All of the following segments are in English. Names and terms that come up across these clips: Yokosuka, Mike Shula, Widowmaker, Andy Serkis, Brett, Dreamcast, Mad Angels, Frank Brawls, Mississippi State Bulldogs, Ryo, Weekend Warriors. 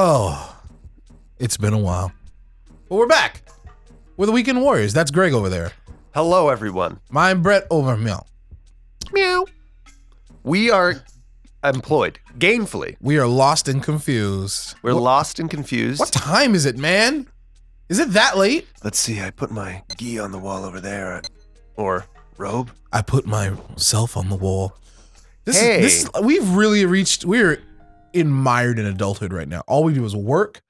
Oh, it's been a while. But we're back. We're the Weekend Warriors. That's Greg over there. Hello, everyone. I'm Brett over meow. Meow. We are employed gainfully. We are lost and confused. We're lost and confused. What time is it, man? Is it that late? Let's see. I put my gi on the wall over there, or robe. I put myself on the wall. This is, we've really reached. We're mired in adulthood right now. All we do is work,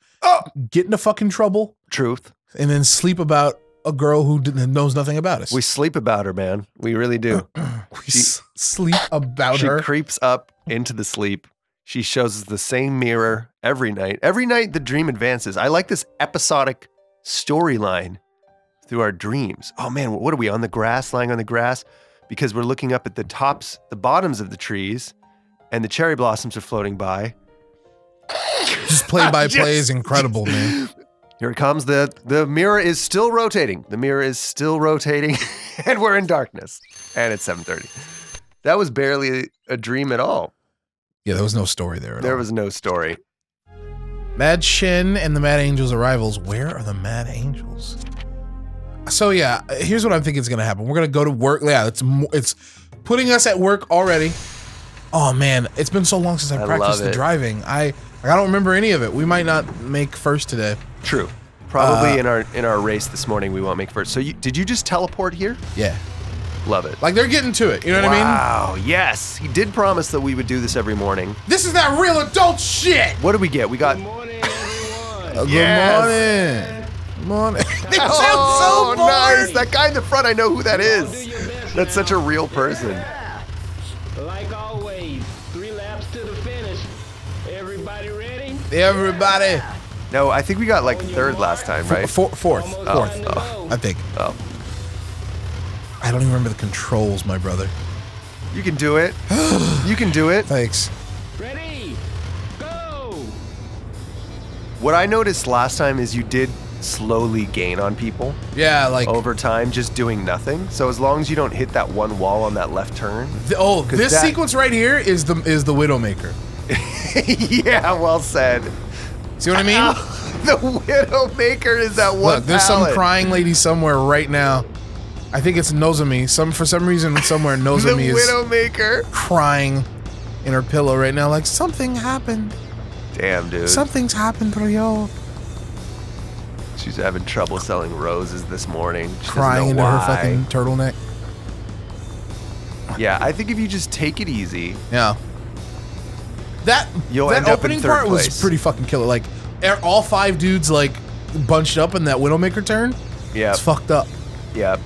get into fucking trouble, and then sleep about a girl who knows nothing about us. We sleep about her, man. We really do. She creeps up into the sleep. She shows us the same mirror every night. Every night the dream advances. I like this episodic storyline through our dreams. Oh man, what are we on the grass, lying on the grass? Because we're looking up at the tops, the bottoms of the trees, and the cherry blossoms are floating by. Just play-by-play is incredible, man. Here it comes. The mirror is still rotating. The mirror is still rotating, and we're in darkness. And it's 7:30. That was barely a dream at all. Yeah, there was no story there at all. There was no story. Mad Shin and the Mad Angels are rivals. Where are the Mad Angels? So yeah, here's what I'm thinking is going to happen. We're going to go to work. Yeah, it's putting us at work already. Oh man, it's been so long since I practiced the driving. I don't remember any of it. We might not make first today. True. Probably in our race this morning we won't make first. So did you just teleport here? Yeah. Love it. Like they're getting to it. You know what I mean? Wow. Yes. He did promise that we would do this every morning. This is that real adult shit. What do we get? We got. Good morning, everyone. Good morning. They sound so boring. Nice. That guy in the front, I know who that is. That's such a real person. Yeah. Like always, 3 laps to the finish. Everybody ready? Everybody. Yeah. No, I think we got like third last time, right? Fourth. Oh. I think. Oh. I don't even remember the controls, my brother. You can do it. You can do it. Thanks. Ready, go! What I noticed last time is you did slowly gain on people. Yeah, like over time, just doing nothing. So as long as you don't hit that one wall on that left turn. This sequence right here is the Widowmaker. Yeah, well said. See what I mean? The Widowmaker is that one. Look, there's some crying lady somewhere right now. I think it's Nozomi. For some reason somewhere Nozomi is Widowmaker crying in her pillow right now, like something happened. Damn, dude. Something's happened, Ryo. She's having trouble selling roses this morning. She crying into her fucking turtleneck. Yeah, I think if you just take it easy. Yeah. That opening part was pretty fucking killer. Like, all 5 dudes, like, bunched up in that Widowmaker turn. Yeah. It's fucked up. Yeah.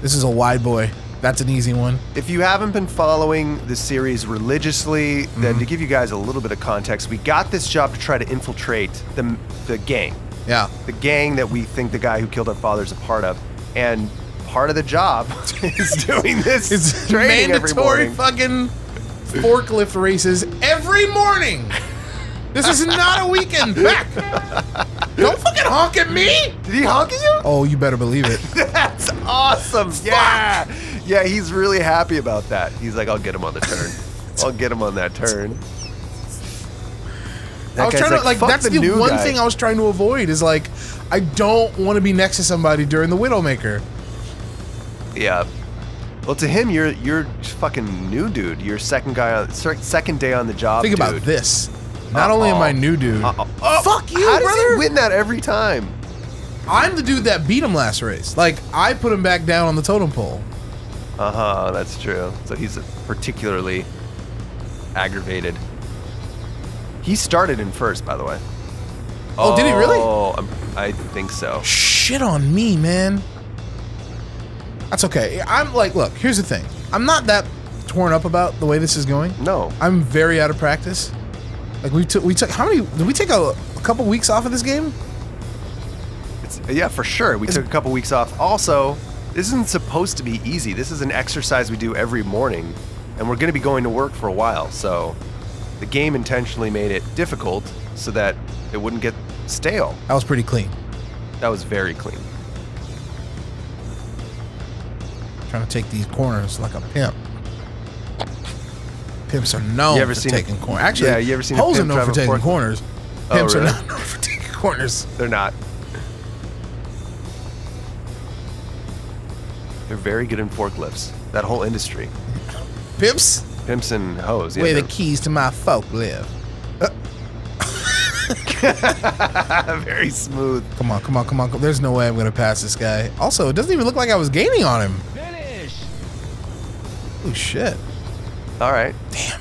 This is a wide boy. That's an easy one. If you haven't been following the series religiously, then to give you guys a little bit of context, we got this job to try to infiltrate the gang. Yeah. The gang that we think the guy who killed our father is a part of. And part of the job is doing this. It's mandatory fucking forklift races every morning. This is not a weekend. Back. Don't fucking honk at me. Did he honk at you? Oh, you better believe it. That's awesome. Fuck. Yeah. Yeah, he's really happy about that. He's like, I'll get him on the turn. I'll get him on that turn. That I was trying to, like that's the one thing I was trying to avoid is like, I don't want to be next to somebody during the Widowmaker. Yeah. Well, to him, you're fucking new dude. You're second day on the job. Think about this. Not only am I new dude. Fuck you, brother! How does he win that every time? I'm the dude that beat him last race. Like, I put him back down on the totem pole. Uh-huh, that's true. So he's particularly aggravated. He started in first, by the way. Oh, did he really? Oh, I think so. Shit on me, man. That's okay. I'm like, look, here's the thing. I'm not that torn up about the way this is going. No. I'm very out of practice. Like we took how many? Did we take a couple weeks off of this game? Yeah, for sure. We took a couple weeks off. Also, this isn't supposed to be easy. This is an exercise we do every morning, and we're going to be going to work for a while. So, the game intentionally made it difficult so that it wouldn't get stale. That was pretty clean. That was very clean. I'm trying to take these corners like a pimp. Pimps are known for taking corners. Actually, you ever seen holes are known for taking corners. Amps are not known for taking corners. They're not. They're very good in forklifts. That whole industry. Pimps? Pimps and hoes. Yeah, where the keys to my folk live. Very smooth. Come on, come on, come on. There's no way I'm going to pass this guy. Also, it doesn't even look like I was gaining on him. Finish. Oh, shit. All right. Damn.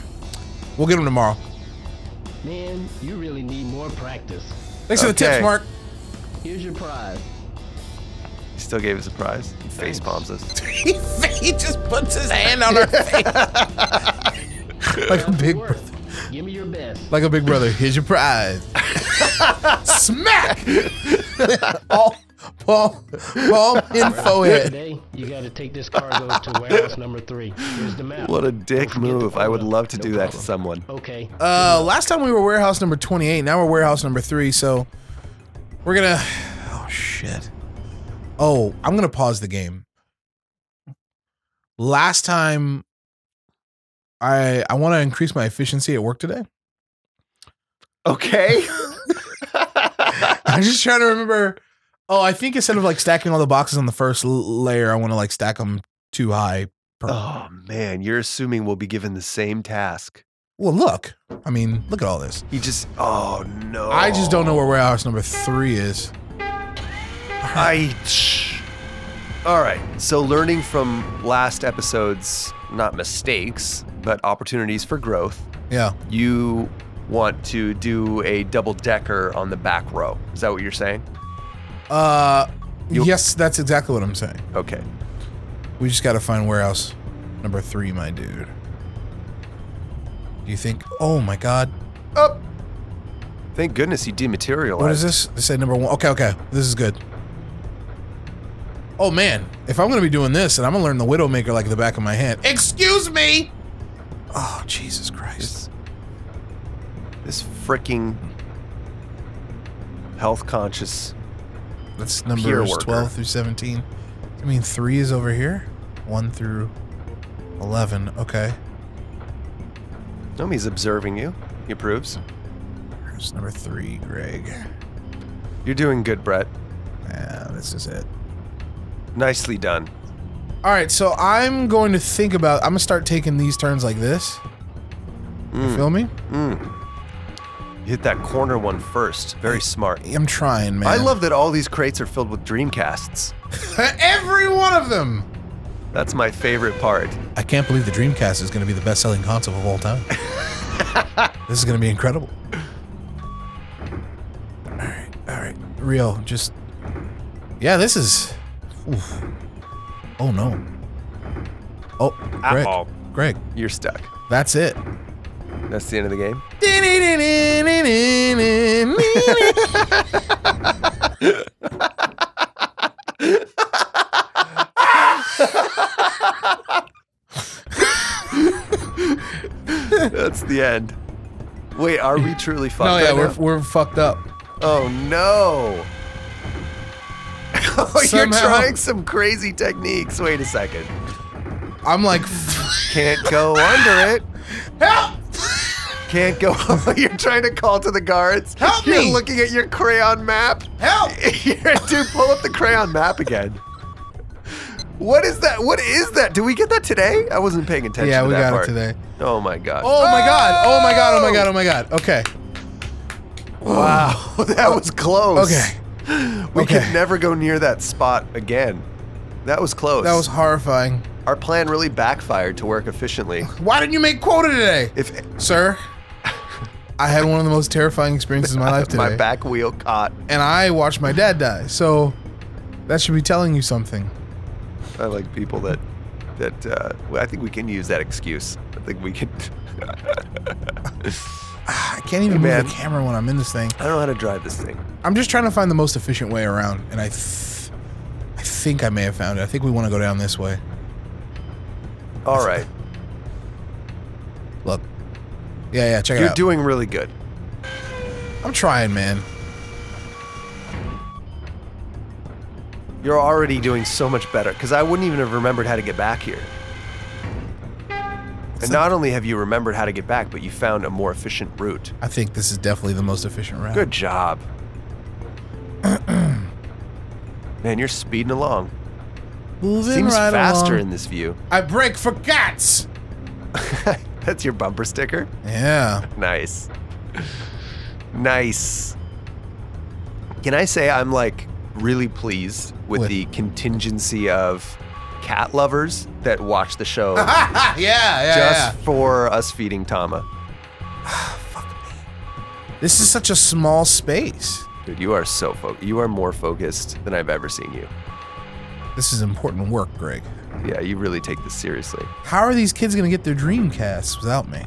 We'll get him tomorrow. Man, you really need more practice. Thanks for the tips, Mark. Here's your prize. He still gave us a prize. He face bombs us. He just puts his hand on our face. Like a big brother. Give me your best. Like a big brother. Here's your prize. Smack! Palm in forehead. Today, you got to take this cargo to warehouse number 3. Here's the map. What a dick move. I would love to do that to someone. Okay. Last time we were warehouse number 28. Now we're warehouse number 3. So we're gonna. Oh shit. Oh, I'm gonna pause the game. Last time. I want to increase my efficiency at work today. Okay. I'm just trying to remember. Oh, I think instead of like stacking all the boxes on the first layer, I want to like stack them too high. Oh man, you're assuming we'll be given the same task. Well, look. I mean, look at all this. You just. Oh no. I just don't know where warehouse number 3 is. All right. So learning from last episode's. Not mistakes, but opportunities for growth. Yeah. You want to do a double decker on the back row. Is that what you're saying? Yes, that's exactly what I'm saying. Okay. We just got to find warehouse number 3, my dude. Do you think? Oh my God. Up. Oh. Thank goodness he dematerialized. What is this? They said number 1. Okay, okay. This is good. Oh man, if I'm going to be doing this, and I'm going to learn the Widowmaker like the back of my hand. Excuse me! Oh, Jesus Christ. This freaking health conscious. That's numbers 12 through 17. I mean, 3 is over here? 1 through 11, okay. No, he's observing you. He approves. Here's number 3, Greg. You're doing good, Brett. Yeah, this is it. Nicely done. All right, so I'm going to think about. I'm gonna start taking these turns like this. You feel me? You hit that corner one first. Very smart. I'm trying, man. I love that all these crates are filled with Dreamcasts. Every one of them. That's my favorite part. I can't believe the Dreamcast is going to be the best-selling console of all time. This is going to be incredible. All right, all right. Ryo, just yeah, this is. Oof. Oh no. Oh, Greg. Uh-oh. Greg. You're stuck. That's it. That's the end of the game. That's the end. Wait, are we truly fucked up? No, yeah, we're fucked up. Oh no. Oh, somehow. You're trying some crazy techniques. Wait a second. I'm like, can't go under it. Help! Can't go. You're trying to call to the guards. Help me! You're looking at your crayon map. Help! Dude, pull up the crayon map again. What is that? What is that? Did we get that today? I wasn't paying attention. Yeah, we got it today. Oh my God. Oh my God. Oh my God. Oh my God. Oh my God. Okay. Wow, that was close. Okay. We could never go near that spot again. That was close. That was horrifying. Our plan really backfired to work efficiently. Why didn't you make quota today? Sir, I had one of the most terrifying experiences of my life today. My back wheel caught. And I watched my dad die, so that should be telling you something. I like people I think we can use that excuse. I think we can. I can't even move the camera when I'm in this thing. I don't know how to drive this thing. I'm just trying to find the most efficient way around, and I think I may have found it. I think we want to go down this way. All right. Look. Yeah, yeah, check it out. You're doing really good. I'm trying, man. You're already doing so much better, because I wouldn't even have remembered how to get back here. And not only have you remembered how to get back, but you found a more efficient route. I think this is definitely the most efficient route. Good job. Man, you're speeding along. Moving Seems right faster along. In this view. I brake for cats! That's your bumper sticker? Yeah. Nice. Nice. Can I say I'm like really pleased with the contingency of cat lovers that watch the show. Yeah, yeah. Just for us feeding Tama. Fuck me. This is such a small space. Dude, you are so focused. You are more focused than I've ever seen you. This is important work, Greg. Yeah, you really take this seriously. How are these kids gonna get their Dreamcasts without me?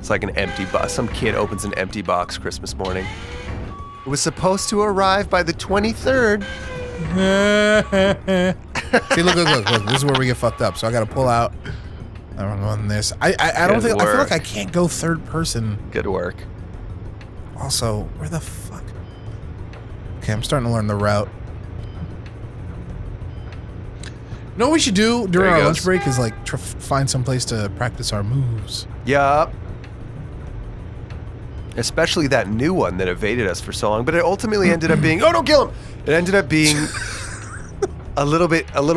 It's like an empty box. Some kid opens an empty box Christmas morning. It was supposed to arrive by the 23rd. See, look. This is where we get fucked up. So I gotta pull out. I don't know this. I don't think. Work. I feel like I can't go third person. Good work. Also, where the fuck? Okay, I'm starting to learn the route. You know what we should do during our lunch break is like find some place to practice our moves. Yup. Especially that new one that evaded us for so long, but it ultimately ended up being, oh, don't kill him! It ended up being a little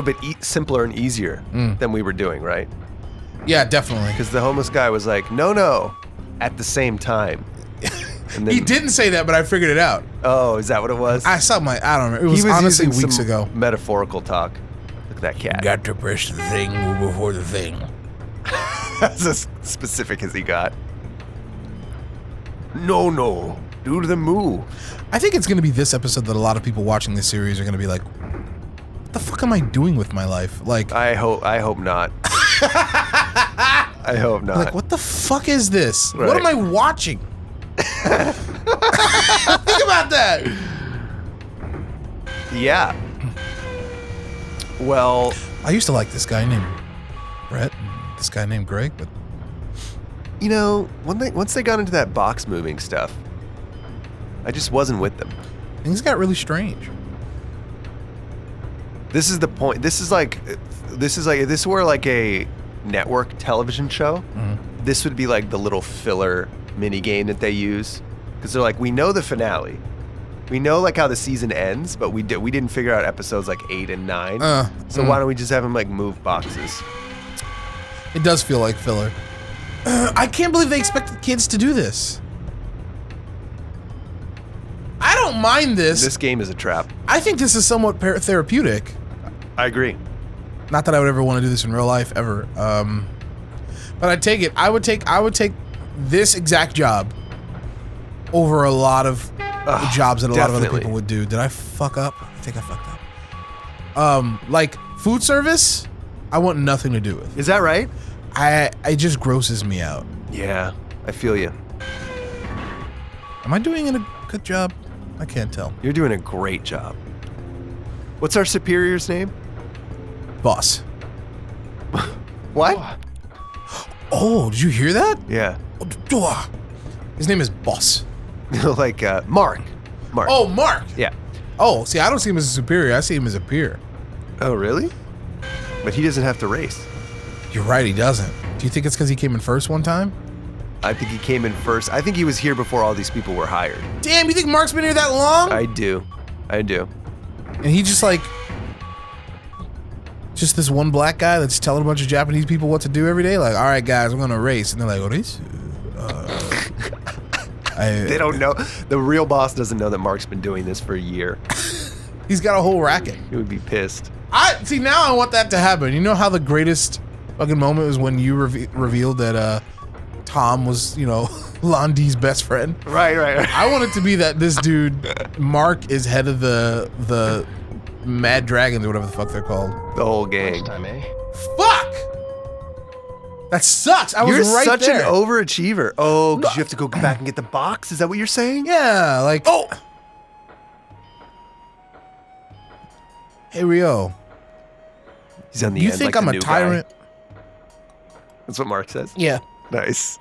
bit simpler and easier than we were doing, right? Yeah, definitely. Because the homeless guy was like, no, no, at the same time. And then, he didn't say that, but I figured it out. Oh, is that what it was? I don't remember. It was honestly weeks ago. Metaphorical talk. Look at that cat. You got to press the thing before the thing. That's as specific as he got. No, no. Do the move. I think it's going to be this episode that a lot of people watching this series are going to be like, what the fuck am I doing with my life? Like, I hope not. I hope not. Like, what the fuck is this? Right. What am I watching? Think about that. Yeah. Well, I used to like this guy named Brett and this guy named Greg, but you know, once they got into that box moving stuff, I just wasn't with them. Things got really strange. This is the point. This is were like a network television show. Mm-hmm. This would be like the little filler mini game that they use, because they're like, we know the finale, we know like how the season ends, but we didn't figure out episodes like 8 and 9. So why don't we just have them like move boxes? It does feel like filler. I can't believe they expected kids to do this. I don't mind this. This game is a trap. I think this is somewhat therapeutic. I agree. Not that I would ever want to do this in real life ever. But I'd take it. I would take this exact job over a lot of jobs that a lot of other people would do. Did I fuck up? I think I fucked up. Like food service, I want nothing to do with. Is that right? It just grosses me out. Yeah, I feel you. Am I doing a good job? I can't tell. You're doing a great job. What's our superior's name? Boss. What? Oh, did you hear that? Yeah. His name is Boss. Like Mark. Oh, Mark. Yeah. Oh, see, I don't see him as a superior. I see him as a peer. Oh, really? But he doesn't have to race. You're right, he doesn't. Do you think it's because he came in first one time? I think he came in first. I think he was here before all these people were hired. Damn, you think Mark's been here that long? I do. And he just like... just this one black guy that's telling a bunch of Japanese people what to do every day. Like, all right, guys, we're gonna race, and they're like, "Race?" They don't know. The real boss doesn't know that Mark's been doing this for a year. He's got a whole racket. He would be pissed. See now. I want that to happen. You know how the greatest fucking moment was when you revealed that Tom was, you know, Londi's best friend. Right. I want it to be that this dude Mark is head of the Mad Dragons or whatever the fuck they're called. The whole gang. Time, eh? Fuck! That sucks! I was right there! You're such an overachiever. Oh, because you have to go back and get the box? Is that what you're saying? Yeah, like... oh! Hey, Ryo. He's on the end, like the new guy. You think I'm a tyrant? That's what Mark says? Yeah. Nice.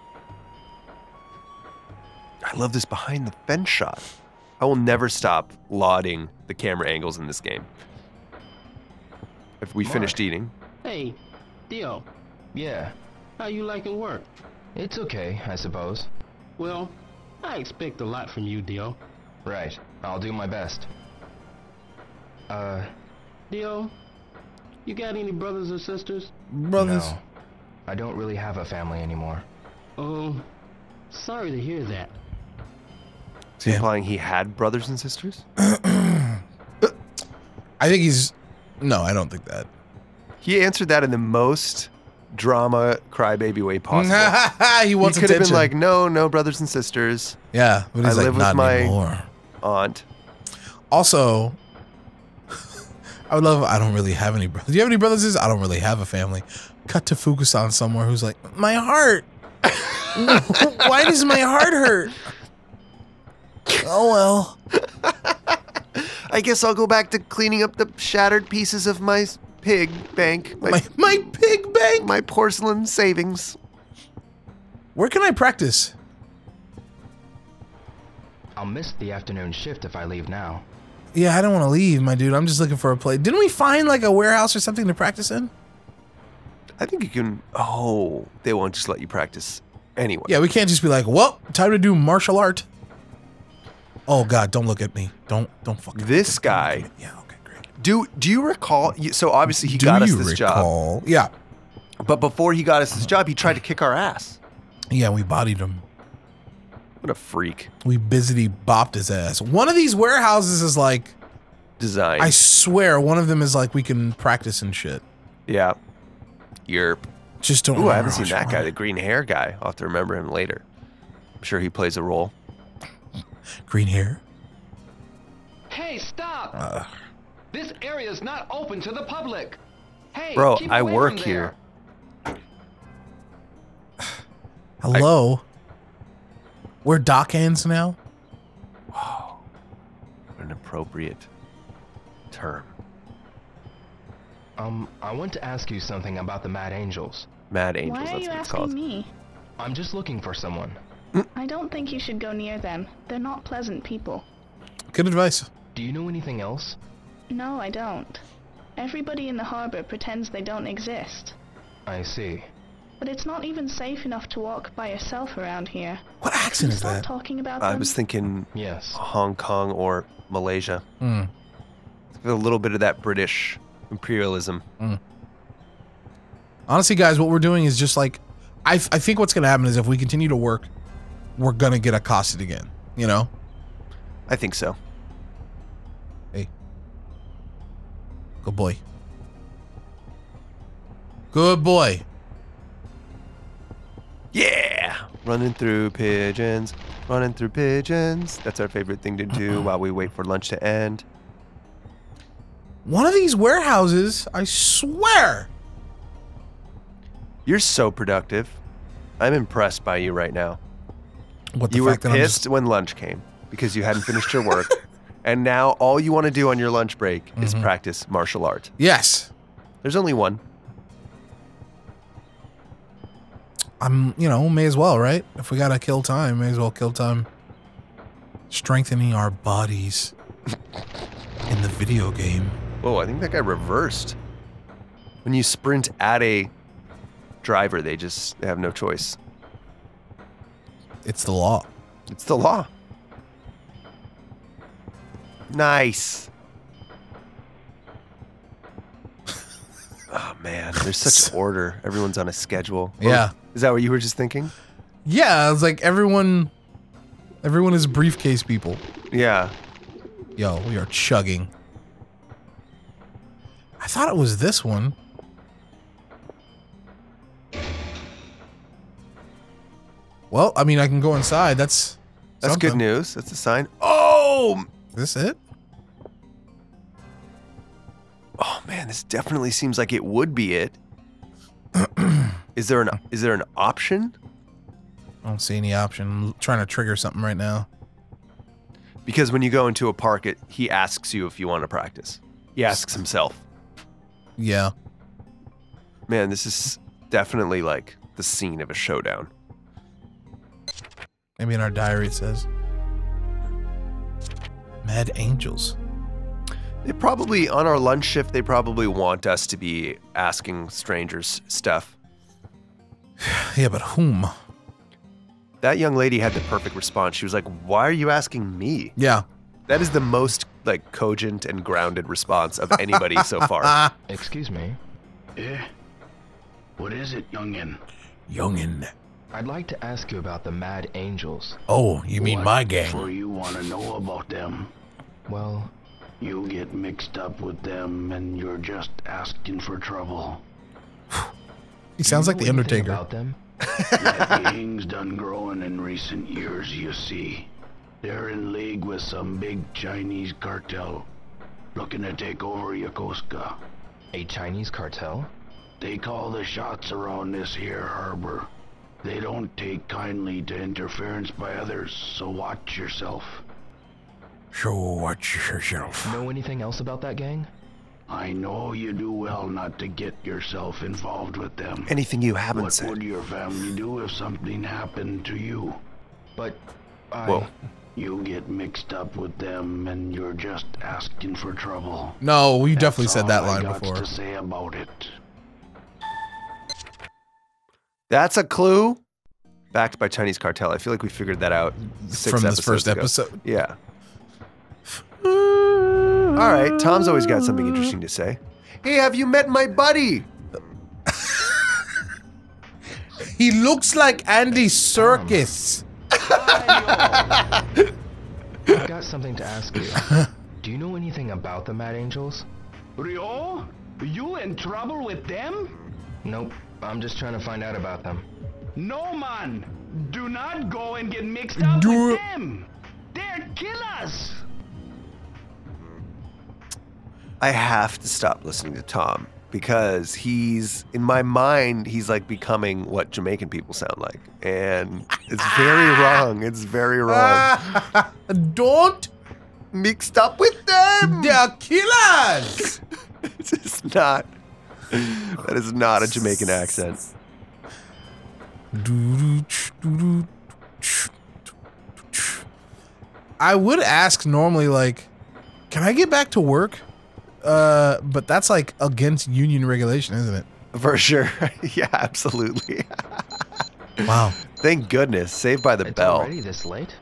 I love this behind the fence shot. I will never stop lauding the camera angles in this game. If we finished eating. Hey, Theo. Yeah? How you liking work? It's okay, I suppose. Well, I expect a lot from you, Theo. Right. I'll do my best. Theo, you got any brothers or sisters? Brothers? No. I don't really have a family anymore. Oh, sorry to hear that. Is he implying he had brothers and sisters? I think he's... No, I don't think that. He answered that in the most drama crybaby way possible. He wants attention. He could have been like, no, no brothers and sisters. Yeah, but he's like, not anymore. Aunt. Also, I would love... I don't really have any brothers. Do you have any brothers? I don't really have a family. Cut to Fuku-san somewhere who's like, my heart. Why does my heart hurt? Oh, well. I guess I'll go back to cleaning up the shattered pieces of my pig bank. My pig bank? My porcelain savings. Where can I practice? I'll miss the afternoon shift if I leave now. Yeah, I don't want to leave, my dude. I'm just looking for a place. Didn't we find, like, a warehouse or something to practice in? I think you can... Oh, they won't just let you practice anyway. Yeah, we can't just be like, well, time to do martial art. Oh God! Don't look at me! Don't fucking. This guy. Yeah. Okay. Great. Do you recall? So obviously he got us this job. Yeah. But before he got us this job, he tried to kick our ass. Yeah, we bodied him. What a freak! We busily bopped his ass. One of these warehouses is like designed. I swear, one of them is like we can practice and shit. Yeah. Yerp. Just don't. Ooh, I haven't seen that guy, the green hair guy. I'll have to remember him later. I'm sure he plays a role. Green hair. Hey, stop! This area is not open to the public. Hey, bro, keep I away work from there. Here. Hello. We're dockhands now. Wow, an appropriate term. I want to ask you something about the Mad Angels. Mad Angels. Why are you asking me? I'm just looking for someone. I don't think you should go near them. They're not pleasant people. Good advice. Do you know anything else? No, I don't. Everybody in the harbor pretends they don't exist. I see. But it's not even safe enough to walk by yourself around here. What accent is that? Talking about I was thinking yes. Hong Kong or Malaysia. Mm. A little bit of that British imperialism. Mm. Honestly, guys, what we're doing is just like... I think what's going to happen is if we continue to work... We're gonna get accosted again, you know? I think so. Hey. Good boy. Good boy. Yeah! Running through pigeons. Running through pigeons. That's our favorite thing to do while we wait for lunch to end. One of these warehouses, I swear! You're so productive. I'm impressed by you right now. You were pissed when lunch came because you hadn't finished your work, and now all you want to do on your lunch break is practice martial art. Yes. There's only one. You know, may as well, right? If we gotta kill time, may as well kill time. Strengthening our bodies in the video game. Whoa, I think that guy reversed. When you sprint at a driver, they just have no choice. It's the law. It's the law. Nice. Oh, man. There's such order. Everyone's on a schedule. Yeah. Oh, is that what you were just thinking? Yeah. I was like, everyone is briefcase people. Yeah. Yo, we are chugging. I thought it was this one. Well, I mean, I can go inside. That's good news. That's a sign. Oh! Is this it? Oh man, this definitely seems like it would be it. Is there an option? I don't see any option. I'm trying to trigger something right now. Because when you go into a park, he asks you if you want to practice. He asks himself. Yeah. Man, this is definitely like the scene of a showdown. Maybe in our diary it says Mad Angels. They probably, on our lunch shift, they probably want us to be asking strangers stuff. Yeah, but whom? That young lady had the perfect response. She was like, why are you asking me? Yeah. That is the most, like, cogent and grounded response of anybody so far. Excuse me? Eh? What is it, youngin? Youngin. I'd like to ask you about the Mad Angels. Oh, you mean my gang. For you want to know about them? Well... You get mixed up with them, and you're just asking for trouble. He sounds like the Undertaker. About them? That gang's done growing in recent years, you see. They're in league with some big Chinese cartel, looking to take over Yokosuka. A Chinese cartel? They call the shots around this here harbor. They don't take kindly to interference by others, so watch yourself. So watch yourself. Know anything else about that gang? I know you do well not to get yourself involved with them. Anything you haven't said. What would your family do if something happened to you? But I... Whoa. You get mixed up with them and you're just asking for trouble. No, you definitely said that line before. That's all I got to say about it. That's a clue? Backed by Chinese cartel. I feel like we figured that out 6 episodes ago. From this first episode? Yeah. All right, Tom's always got something interesting to say. Hey, have you met my buddy? He looks like Andy Serkis. I've got something to ask you. Do you know anything about the Mad Angels? Ryo, you in trouble with them? Nope, I'm just trying to find out about them. No, man. Do not go and get mixed up with them. They're killers. I have to stop listening to Tom because he's, in my mind, he's like becoming what Jamaican people sound like. And it's very wrong. It's very wrong. Don't mixed up with them. They're killers. That is not a Jamaican accent. I would ask normally, like, can I get back to work? But that's like against union regulation, isn't it? For sure. Yeah, absolutely. Wow. Thank goodness. Saved by the Bell. Already this late?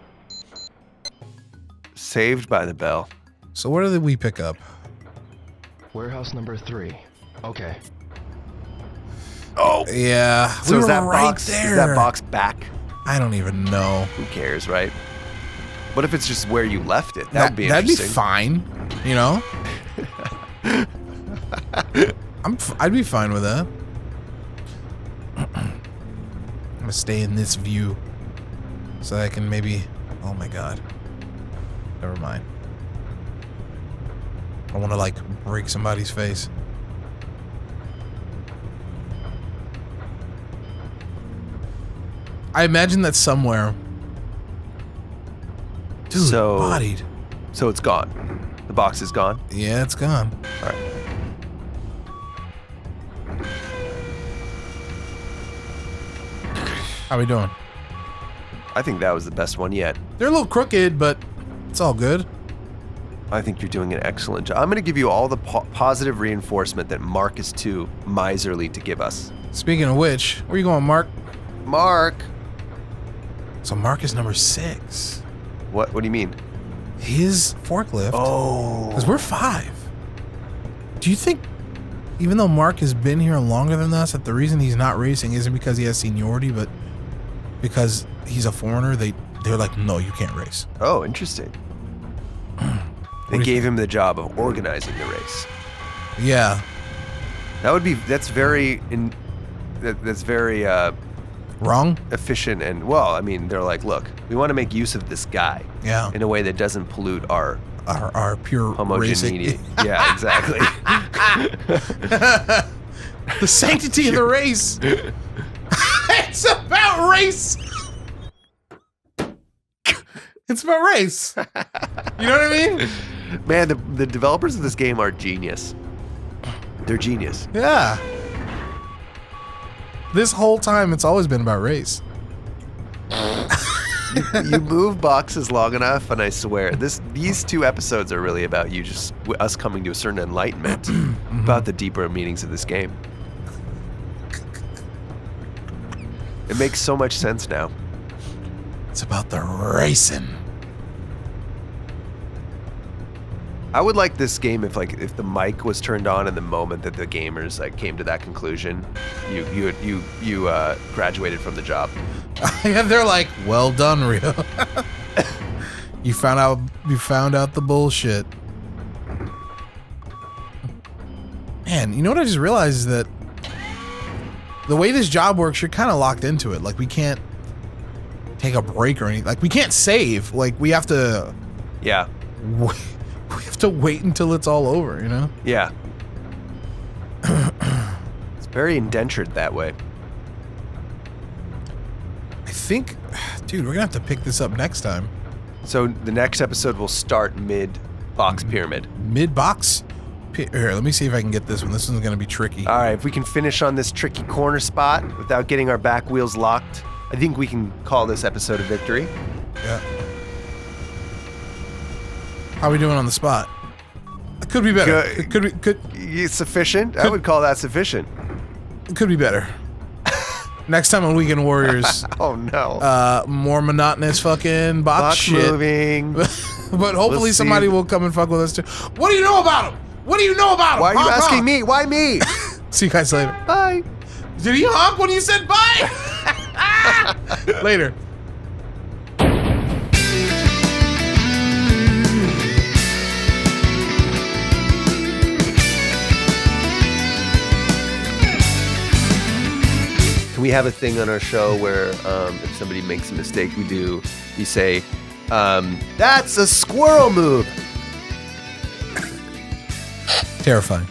Saved by the Bell. So what did we pick up? Warehouse number 3. Okay. Oh. Yeah. So is that box there? Is that box back? I don't even know. Who cares, right? What if it's just where you left it? That'd be interesting. That'd be fine, you know? I'd be fine with that. I'm gonna stay in this view so that I can maybe... Oh my god. Never mind. I wanna like break somebody's face. I imagine that's somewhere. Dude, so, bodied. So it's gone. The box is gone? Yeah, it's gone. All right. How we doing? I think that was the best one yet. They're a little crooked, but it's all good. I think you're doing an excellent job. I'm going to give you all the positive reinforcement that Mark is too miserly to give us. Speaking of which, where you going, Mark? Mark! So Mark is number 6. What do you mean? His forklift. Oh. Because we're 5. Do you think, even though Mark has been here longer than us, that the reason he's not racing isn't because he has seniority, but because he's a foreigner, they're like, no, you can't race. Oh, interesting. They gave him the job of organizing the race. Yeah. That would be, that's very wrong? Efficient and, well, I mean, they're like, look, we want to make use of this guy. Yeah. In a way that doesn't pollute our pure homogeneity. Yeah, exactly. The sanctity of the race. It's about race. It's about race. You know what I mean? Man, the developers of this game are genius. They're genius. Yeah. This whole time, it's always been about race. You move boxes long enough, and I swear, these two episodes are really about you, just us coming to a certain enlightenment about the deeper meanings of this game. It makes so much sense now. It's about the racing. I would like this game if the mic was turned on in the moment that the gamers came to that conclusion. You graduated from the job. Yeah, they're like, well done, Ryo. You found out the bullshit. Man, you know what I just realized is that the way this job works, you're kind of locked into it. Like, we can't take a break or anything. Like, we can't save. Like, we have to. Yeah. We have to wait until it's all over, you know? Yeah. It's very indentured that way. I think, dude, we're gonna have to pick this up next time. So the next episode will start mid-box pyramid. Mid-box? Here, let me see if I can get this one. This one's gonna be tricky. All right, if we can finish on this tricky corner spot without getting our back wheels locked, I think we can call this episode a victory. Yeah. How are we doing on the spot? It could be better. It could be sufficient. I would call that sufficient. It could be better. Next time on Weekend Warriors. Oh no. More monotonous fucking box shit. Moving. But hopefully somebody will come and fuck with us too. What do you know about him? What do you know about him? Why are you asking me? Why me? See you guys later. Bye. Did he honk when you said bye? Later. We have a thing on our show where if somebody makes a mistake, we say, that's a squirrel move. Terrifying.